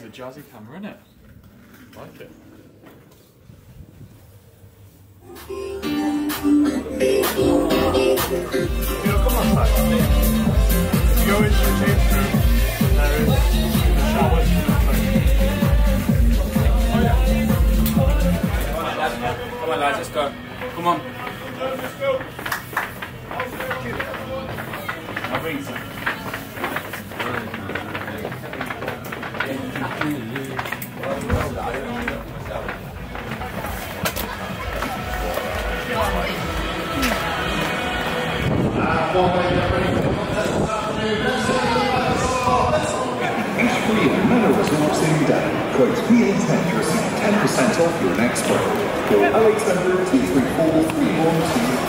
There's a jazzy camera in it. I like it. You know, come on, like, go into the change room. There is the shower. Come on, lads, let's go. Come on. Let's go. I'll bring some. Quote, we intend to receive 10% off your next product. Go Alexander 234312.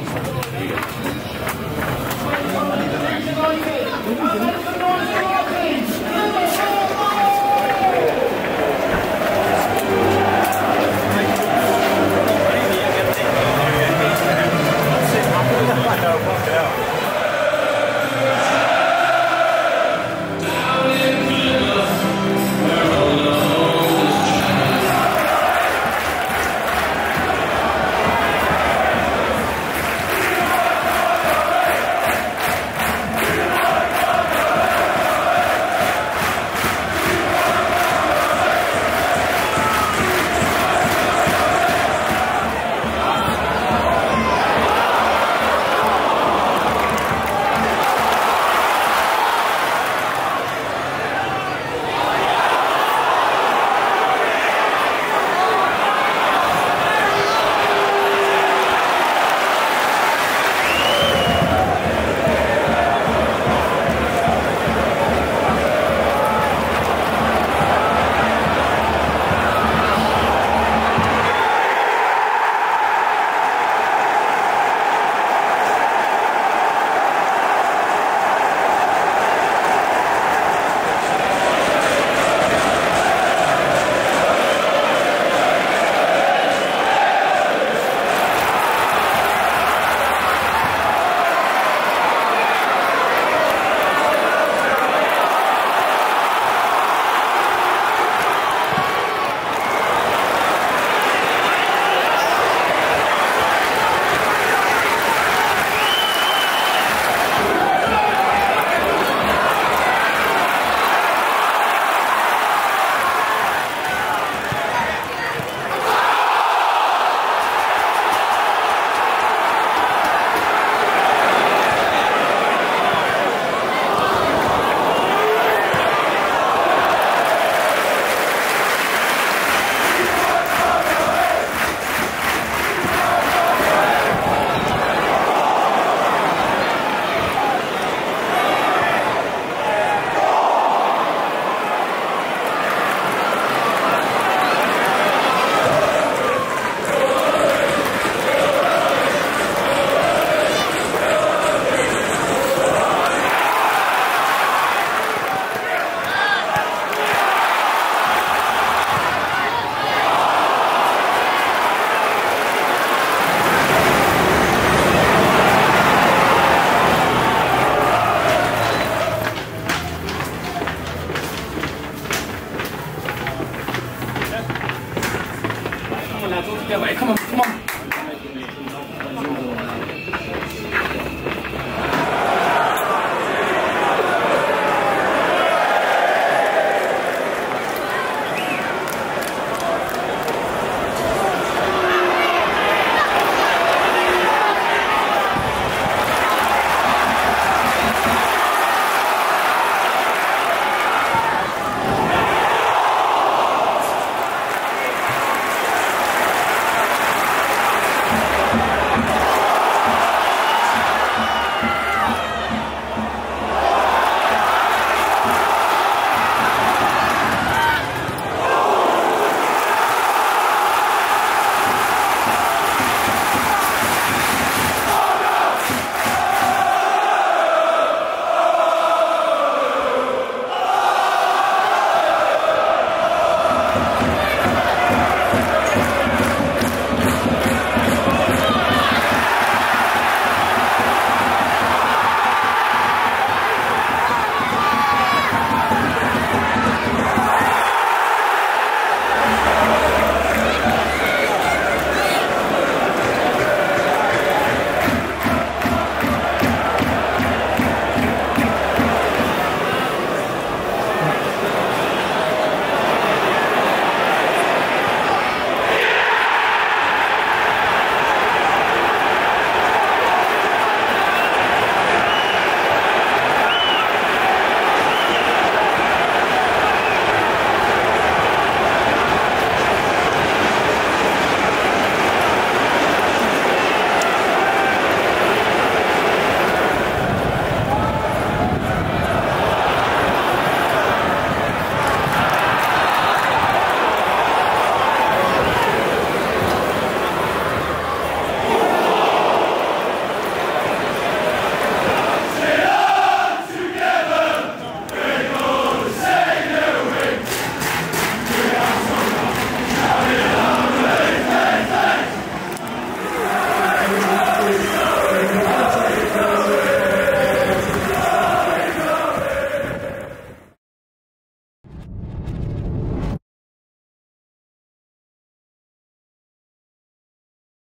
on,